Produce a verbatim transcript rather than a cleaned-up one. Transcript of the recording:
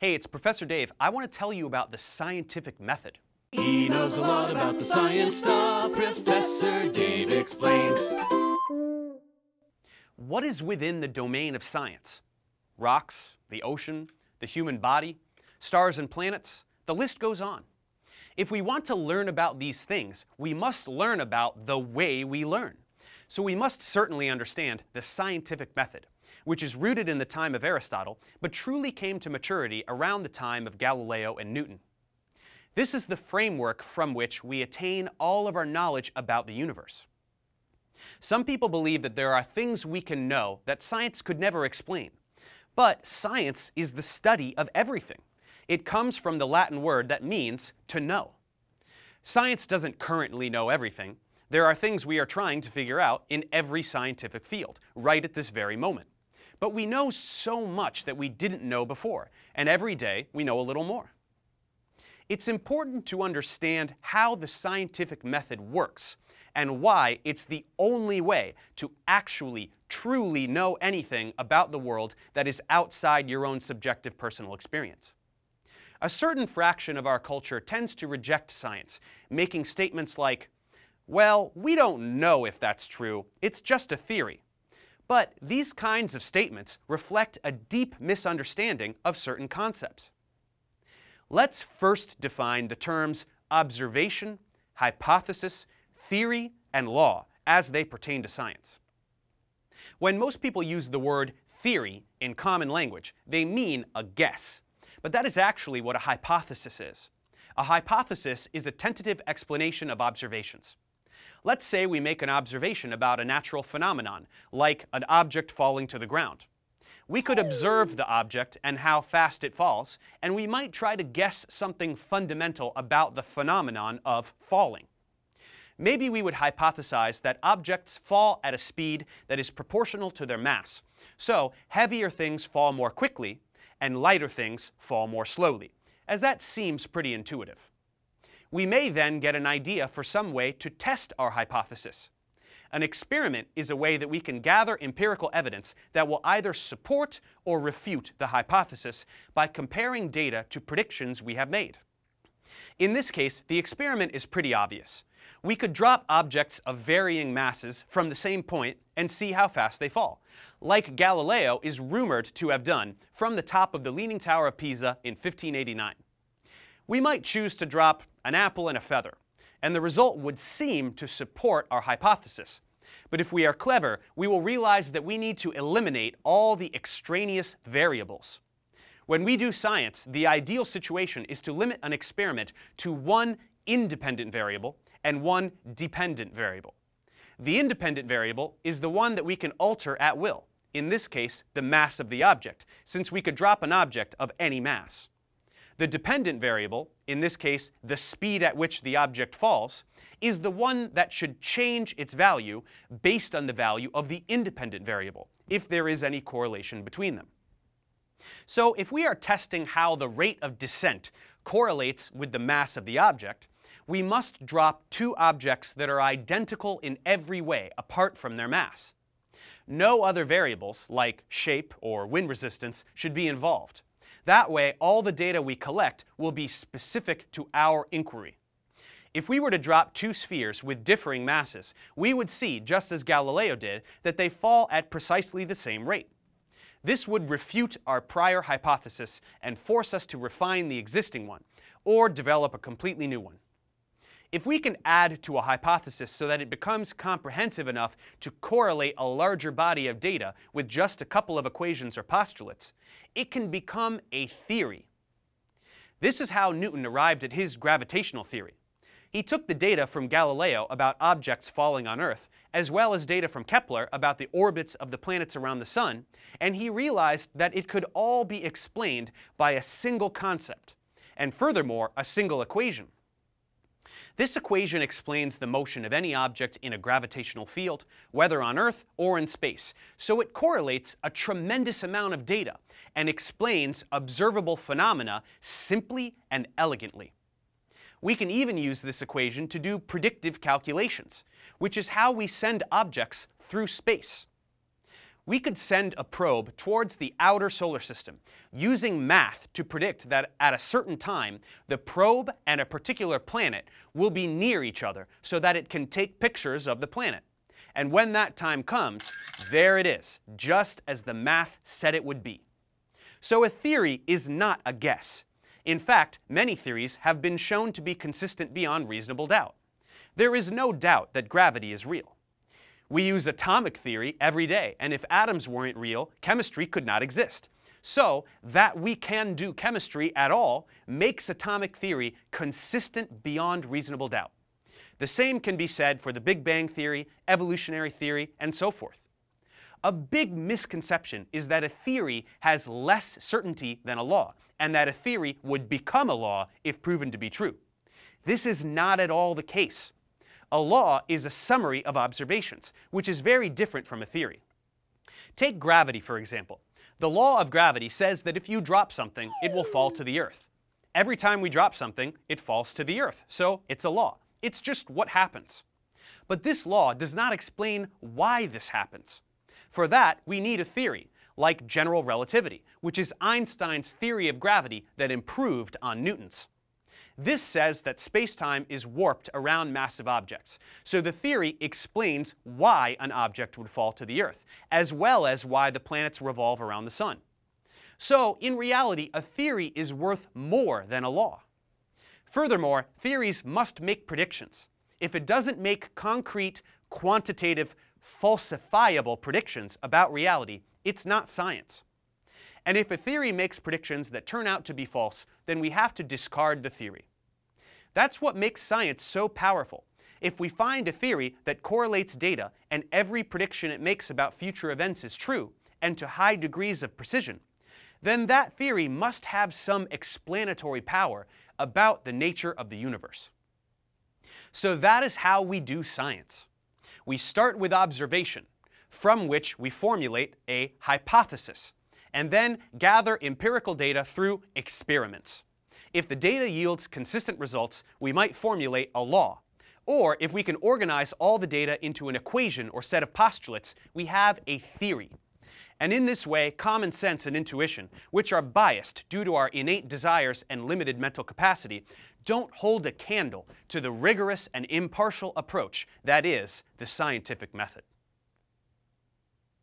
Hey, it's Professor Dave. I want to tell you about the scientific method. He knows a lot about the science stuff. Professor Dave explains. What is within the domain of science? Rocks, the ocean, the human body, stars and planets, the list goes on. If we want to learn about these things, we must learn about the way we learn. So we must certainly understand the scientific method, which is rooted in the time of Aristotle, but truly came to maturity around the time of Galileo and Newton. This is the framework from which we attain all of our knowledge about the universe. Some people believe that there are things we can know that science could never explain. But science is the study of everything. It comes from the Latin word that means to know. Science doesn't currently know everything. There are things we are trying to figure out in every scientific field, right at this very moment. But we know so much that we didn't know before, and every day we know a little more. It's important to understand how the scientific method works, and why it's the only way to actually, truly know anything about the world that is outside your own subjective personal experience. A certain fraction of our culture tends to reject science, making statements like, well, we don't know if that's true, it's just a theory. But these kinds of statements reflect a deep misunderstanding of certain concepts. Let's first define the terms observation, hypothesis, theory, and law as they pertain to science. When most people use the word theory in common language, they mean a guess. But that is actually what a hypothesis is. A hypothesis is a tentative explanation of observations. Let's say we make an observation about a natural phenomenon, like an object falling to the ground. We could observe the object and how fast it falls, and we might try to guess something fundamental about the phenomenon of falling. Maybe we would hypothesize that objects fall at a speed that is proportional to their mass. So heavier things fall more quickly, and lighter things fall more slowly, as that seems pretty intuitive. We may then get an idea for some way to test our hypothesis. An experiment is a way that we can gather empirical evidence that will either support or refute the hypothesis by comparing data to predictions we have made. In this case, the experiment is pretty obvious. We could drop objects of varying masses from the same point and see how fast they fall, like Galileo is rumored to have done from the top of the Leaning Tower of Pisa in fifteen eighty-nine. We might choose to drop an apple and a feather, and the result would seem to support our hypothesis. But if we are clever, we will realize that we need to eliminate all the extraneous variables. When we do science, the ideal situation is to limit an experiment to one independent variable and one dependent variable. The independent variable is the one that we can alter at will, in this case, the mass of the object, since we could drop an object of any mass. The dependent variable, in this case, the speed at which the object falls, is the one that should change its value based on the value of the independent variable, if there is any correlation between them. So if we are testing how the rate of descent correlates with the mass of the object, we must drop two objects that are identical in every way apart from their mass. No other variables, like shape or wind resistance, should be involved. That way, all the data we collect will be specific to our inquiry. If we were to drop two spheres with differing masses, we would see, just as Galileo did, that they fall at precisely the same rate. This would refute our prior hypothesis and force us to refine the existing one, or develop a completely new one. If we can add to a hypothesis so that it becomes comprehensive enough to correlate a larger body of data with just a couple of equations or postulates, it can become a theory. This is how Newton arrived at his gravitational theory. He took the data from Galileo about objects falling on Earth, as well as data from Kepler about the orbits of the planets around the Sun, and he realized that it could all be explained by a single concept, and furthermore, a single equation. This equation explains the motion of any object in a gravitational field, whether on Earth or in space, so it correlates a tremendous amount of data and explains observable phenomena simply and elegantly. We can even use this equation to do predictive calculations, which is how we send objects through space. we could send a probe towards the outer solar system, using math to predict that at a certain time, the probe and a particular planet will be near each other so that it can take pictures of the planet. And when that time comes, there it is, just as the math said it would be. So a theory is not a guess. In fact, many theories have been shown to be consistent beyond reasonable doubt. There is no doubt that gravity is real. We use atomic theory every day, and if atoms weren't real, chemistry could not exist. So that we can do chemistry at all makes atomic theory consistent beyond reasonable doubt. The same can be said for the Big Bang theory, evolutionary theory, and so forth. A big misconception is that a theory has less certainty than a law, and that a theory would become a law if proven to be true. This is not at all the case. A law is a summary of observations, which is very different from a theory. Take gravity, for example. The law of gravity says that if you drop something, it will fall to the earth. Every time we drop something, it falls to the earth, so it's a law. It's just what happens. But this law does not explain why this happens. For that, we need a theory, like general relativity, which is Einstein's theory of gravity that improved on Newton's. This says that space-time is warped around massive objects, so the theory explains why an object would fall to the Earth, as well as why the planets revolve around the Sun. So, in reality, a theory is worth more than a law. Furthermore, theories must make predictions. If it doesn't make concrete, quantitative, falsifiable predictions about reality, it's not science. And if a theory makes predictions that turn out to be false, then we have to discard the theory. That's what makes science so powerful. If we find a theory that correlates data and every prediction it makes about future events is true, and to high degrees of precision, then that theory must have some explanatory power about the nature of the universe. So that is how we do science. We start with observation, from which we formulate a hypothesis, and then gather empirical data through experiments. If the data yields consistent results, we might formulate a law. Or if we can organize all the data into an equation or set of postulates, we have a theory. And in this way, common sense and intuition, which are biased due to our innate desires and limited mental capacity, don't hold a candle to the rigorous and impartial approach that is the scientific method.